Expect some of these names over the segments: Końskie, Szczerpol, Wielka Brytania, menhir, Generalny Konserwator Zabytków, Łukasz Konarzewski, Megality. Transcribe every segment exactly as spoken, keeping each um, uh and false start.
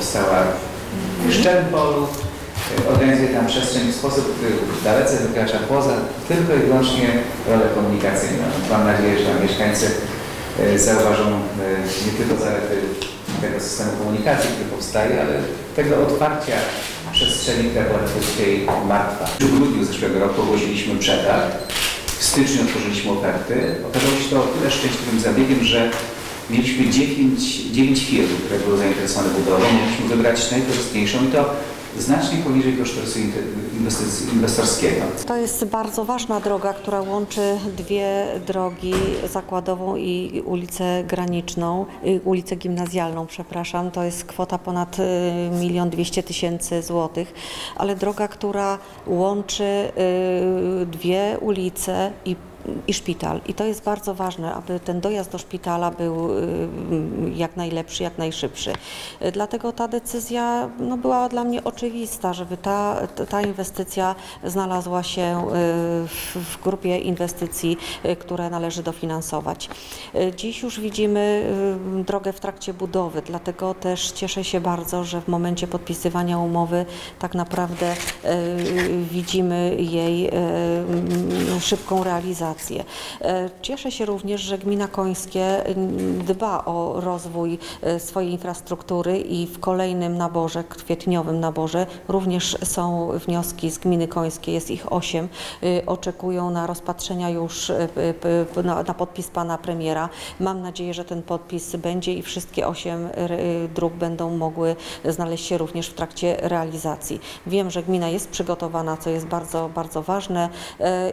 powstała w Szczerpolu. Organizuje tam przestrzeń w sposób, który dalece wykracza poza tylko i wyłącznie rolę komunikacyjną. Mam nadzieję, że mieszkańcy zauważą nie tylko zalety tego systemu komunikacji, który powstaje, ale tego otwarcia przestrzeni terapeutyckiej martwa. W grudniu zeszłego roku ogłosiliśmy przetarg, w styczniu otworzyliśmy oferty. Okazało się to o tyle szczęśliwym zabiegiem, że mieliśmy dziewięć firm, które były zainteresowane budową. Mogliśmy wybrać najkorzystniejszą i to znacznie poniżej kosztorysu inwestorskiego. To jest bardzo ważna droga, która łączy dwie drogi, Zakładową i ulicę Graniczną, ulicę Gimnazjalną, przepraszam. To jest kwota ponad milion dwieście tysięcy złotych, ale droga, która łączy dwie ulice i i szpital. I to jest bardzo ważne, aby ten dojazd do szpitala był jak najlepszy, jak najszybszy. Dlatego ta decyzja no, była dla mnie oczywista, żeby ta, ta inwestycja znalazła się w grupie inwestycji, które należy dofinansować. Dziś już widzimy drogę w trakcie budowy, dlatego też cieszę się bardzo, że w momencie podpisywania umowy tak naprawdę widzimy jej szybką realizację. Cieszę się również, że gmina Końskie dba o rozwój swojej infrastruktury i w kolejnym naborze, kwietniowym naborze, również są wnioski z gminy Końskie, jest ich osiem. Oczekują na rozpatrzenia już, na podpis pana premiera. Mam nadzieję, że ten podpis będzie i wszystkie osiem dróg będą mogły znaleźć się również w trakcie realizacji. Wiem, że gmina jest przygotowana, co jest bardzo, bardzo ważne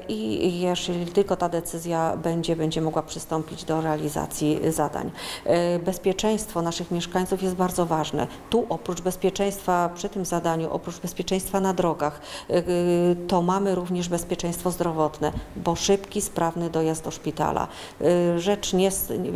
i jeżeli tylko ta decyzja będzie, będzie mogła przystąpić do realizacji zadań. Bezpieczeństwo naszych mieszkańców jest bardzo ważne. Tu oprócz bezpieczeństwa przy tym zadaniu, oprócz bezpieczeństwa na drogach, to mamy również bezpieczeństwo zdrowotne, bo szybki, sprawny dojazd do szpitala. Rzecz, nie,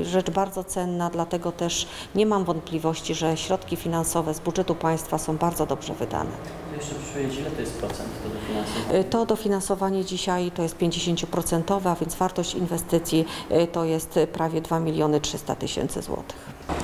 rzecz bardzo cenna, dlatego też nie mam wątpliwości, że środki finansowe z budżetu państwa są bardzo dobrze wydane. Jeszcze przypowiedzieć, ile to jest procent do dofinansowania? To dofinansowanie dzisiaj to jest pięćdziesiąt procent, a więc wartość inwestycji to jest prawie dwa miliony trzysta tysięcy złotych.